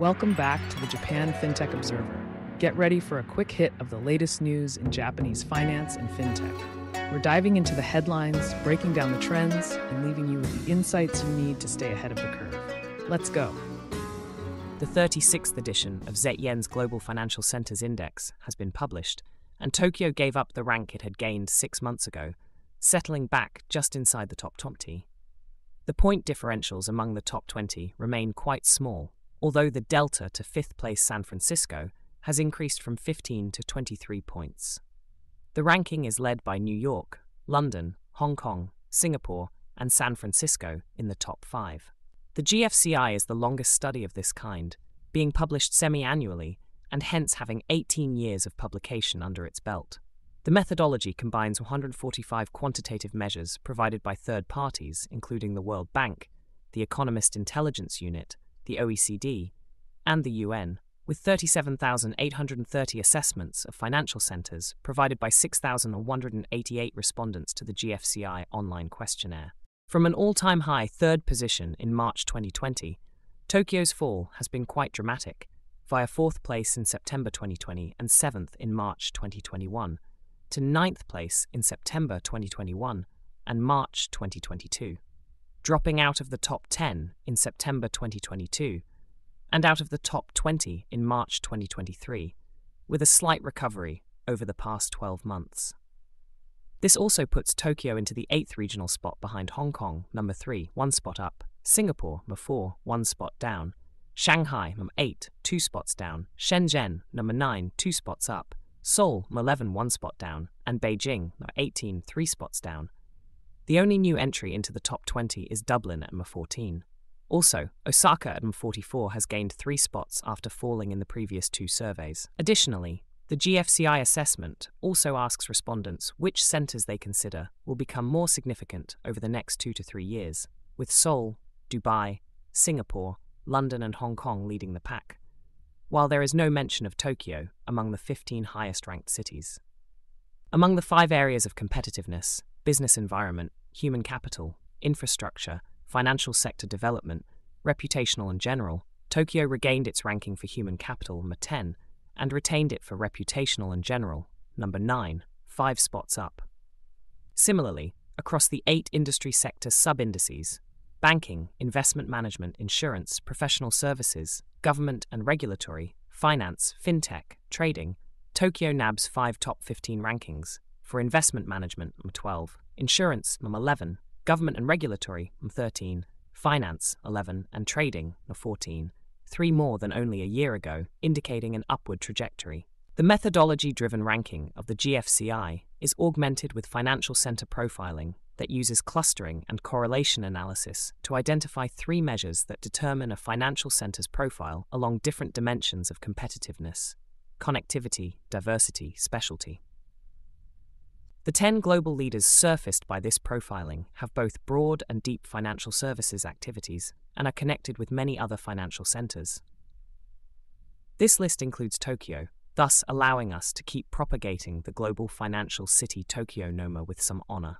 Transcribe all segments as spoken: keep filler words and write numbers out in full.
Welcome back to the Japan FinTech Observer. Get ready for a quick hit of the latest news in Japanese finance and fintech. We're diving into the headlines, breaking down the trends, and leaving you with the insights you need to stay ahead of the curve. Let's go. The thirty-sixth edition of Z Yen's Global Financial Centres Index has been published, and Tokyo gave up the rank it had gained six months ago, settling back just inside the top twenty. The point differentials among the top twenty remain quite small, although the delta to fifth place San Francisco has increased from fifteen to twenty-three points. The ranking is led by New York, London, Hong Kong, Singapore, and San Francisco in the top five. The G F C I is the longest study of this kind, being published semi-annually and hence having eighteen years of publication under its belt. The methodology combines one hundred forty-five quantitative measures provided by third parties, including the World Bank, the Economist Intelligence Unit, the O E C D, and the U N, with thirty-seven thousand eight hundred thirty assessments of financial centres provided by six thousand one hundred eighty-eight respondents to the G F C I online questionnaire. From an all-time high third position in March twenty twenty, Tokyo's fall has been quite dramatic, via fourth place in September twenty twenty and seventh in March twenty twenty-one, to ninth place in September twenty twenty-one and March twenty twenty-two. Dropping out of the top ten in September twenty twenty-two and out of the top twenty in March twenty twenty-three, with a slight recovery over the past twelve months. This also puts Tokyo into the eighth regional spot behind Hong Kong, number three, one spot up, Singapore, number four, one spot down, Shanghai, number eight, two spots down, Shenzhen, number nine, two spots up, Seoul, number eleven, one spot down, and Beijing, number eighteen, three spots down. The only new entry into the top twenty is Dublin at number fourteen. Also, Osaka at number forty-four has gained three spots after falling in the previous two surveys. Additionally, the G F C I assessment also asks respondents which centres they consider will become more significant over the next two to three years, with Seoul, Dubai, Singapore, London and Hong Kong leading the pack, while there is no mention of Tokyo among the fifteen highest-ranked cities. Among the five areas of competitiveness, business environment, human capital, infrastructure, financial sector development, reputational and general, Tokyo regained its ranking for human capital, number ten, and retained it for reputational and general, number nine, five spots up. Similarly, across the eight industry sector sub-indices, banking, investment management, insurance, professional services, government and regulatory, finance, fintech, trading, Tokyo nabs five top fifteen rankings, for investment management, number twelve, insurance, number eleven, government and regulatory, number thirteen, finance, eleven, and trading, number fourteen, three more than only a year ago, indicating an upward trajectory. The methodology-driven ranking of the G F C I is augmented with financial centre profiling that uses clustering and correlation analysis to identify three measures that determine a financial centre's profile along different dimensions of competitiveness, connectivity, diversity, specialty. The ten global leaders surfaced by this profiling have both broad and deep financial services activities and are connected with many other financial centres. This list includes Tokyo, thus allowing us to keep propagating the global financial city Tokyo Noma with some honour.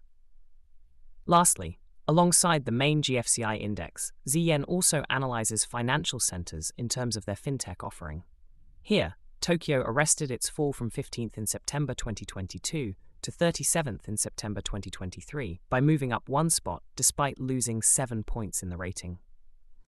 Lastly, alongside the main G F C I index, Z Yen also analyses financial centres in terms of their fintech offering. Here, Tokyo arrested its fall from fifteenth in September twenty twenty-two to thirty-seventh in September twenty twenty-three by moving up one spot despite losing seven points in the rating.